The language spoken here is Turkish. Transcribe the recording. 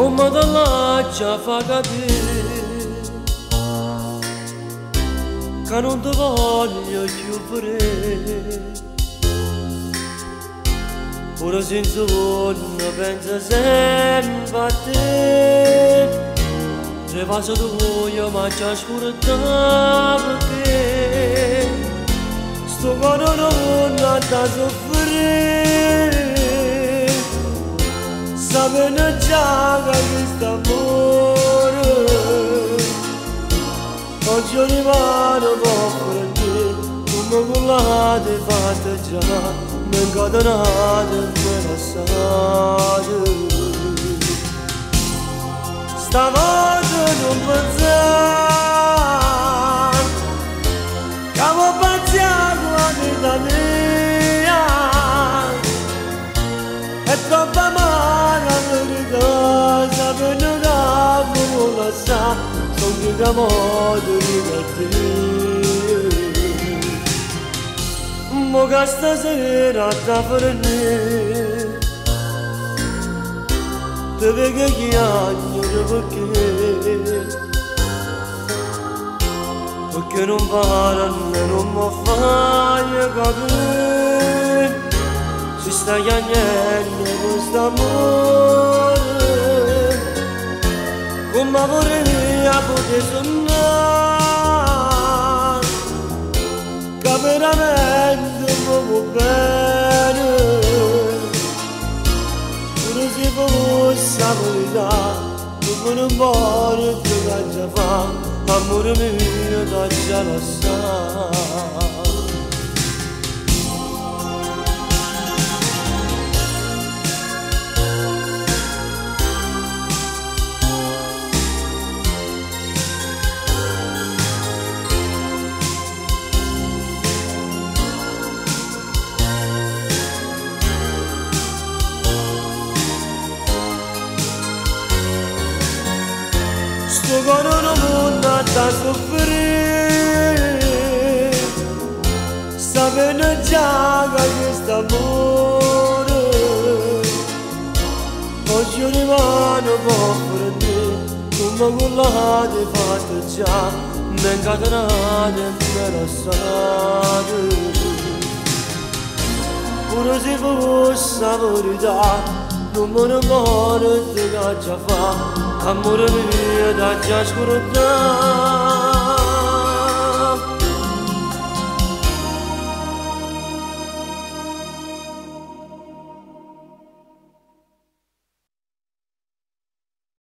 olmadan acafagadır Kanunda valya kübre Burası zulna benzezem battı Revasa duhuya maçaş kurta battı Stoganonuna da zıfırı Sabına çağa İstanbul'u Koncun imanı boğuldu Kumugula hadi batıca Mengkadana hadi merasajı Stavadın umbazan Kama patyago adidaniyan Etrapa Sonunda mağdur yarattı Mogasta zırata fırını Tövbe gökyan yürübükü Bükünün bağıranlarım o fayı kabın Süsleyen yerler İstanbul Kumma vurri abude sunnan Kameramendim bu benim Kuruzi bu sabırda Kumunun boru tüvencefa Hamurum üyüda canassan Stoganonumuna da zıfırı Sabına çağa İstanbul'u Koncun imanı boğuldu Kumagula hadi batıca Mengkadana hadi merasajı Kuruzi bu sabırda Kumunun boğuldu Kamurum üyede yaş kurutlar